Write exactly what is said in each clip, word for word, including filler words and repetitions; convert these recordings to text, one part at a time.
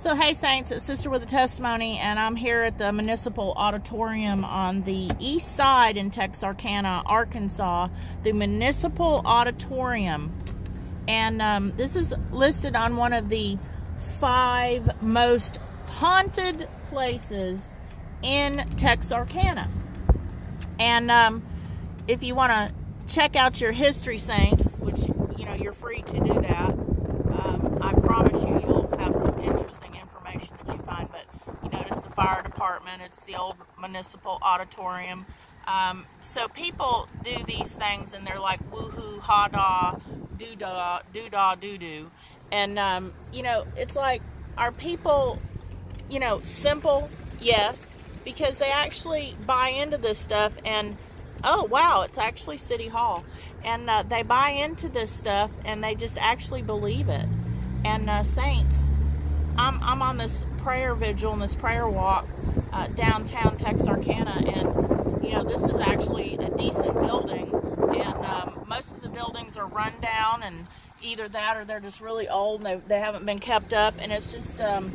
So hey Saints, it's Sister with a Testimony, and I'm here at the Municipal Auditorium on the east side in Texarkana, Arkansas. The Municipal Auditorium. And um, this is listed on one of the five most haunted places in Texarkana. And um, if you want to check out your history, Saints, which, you know, you're free to do that. Um, I promise you, you'll have some interesting information that you find. But you notice the fire department, it's the old Municipal Auditorium. Um, so people do these things and they're like, woohoo, ha-da, doo-da, doo-da, doo-doo. And, um, you know, it's like, are people, you know, simple? Yes, because they actually buy into this stuff and, oh wow, it's actually City Hall. And uh, they buy into this stuff and they just actually believe it. And uh, Saints, I'm, I'm on this prayer vigil and this prayer walk uh, downtown Texarkana, and you know, this is actually a decent building, and um, most of the buildings are run down, and either that or they're just really old and they, they haven't been kept up, and it's just um,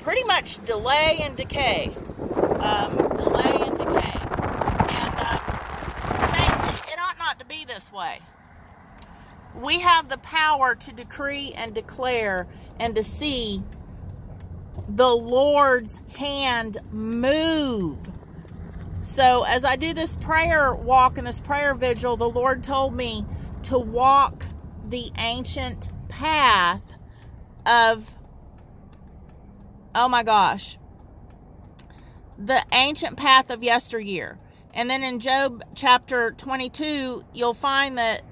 pretty much delay and decay. Um, delay and decay. And uh, Saints, it ought not to be this way. We have the power to decree and declare and to see the Lord's hand move. So as I do this prayer walk and this prayer vigil, the Lord told me to walk the ancient path of, oh my gosh, the ancient path of yesteryear. And then in Job chapter twenty-two, you'll find that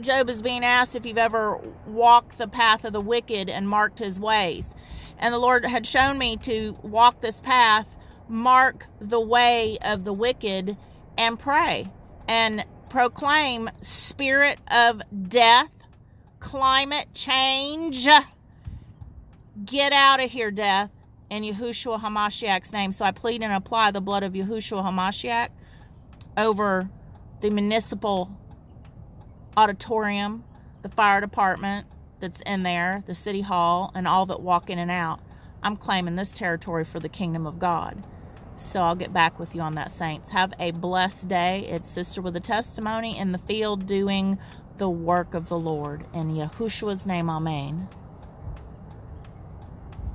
Job is being asked if you've ever walked the path of the wicked and marked his ways. And the Lord had shown me to walk this path, mark the way of the wicked, and pray and proclaim spirit of death, climate change, get out of here, death, in Yahushua Hamashiach's name. So I plead and apply the blood of Yahushua Hamashiach over the Municipal Auditorium, the fire department that's in there, the City Hall, and all that walk in and out. I'm claiming this territory for the kingdom of God. So I'll get back with you on that, Saints. Have a blessed day. It's Sister with a Testimony in the field doing the work of the Lord. In Yahushua's name, amen.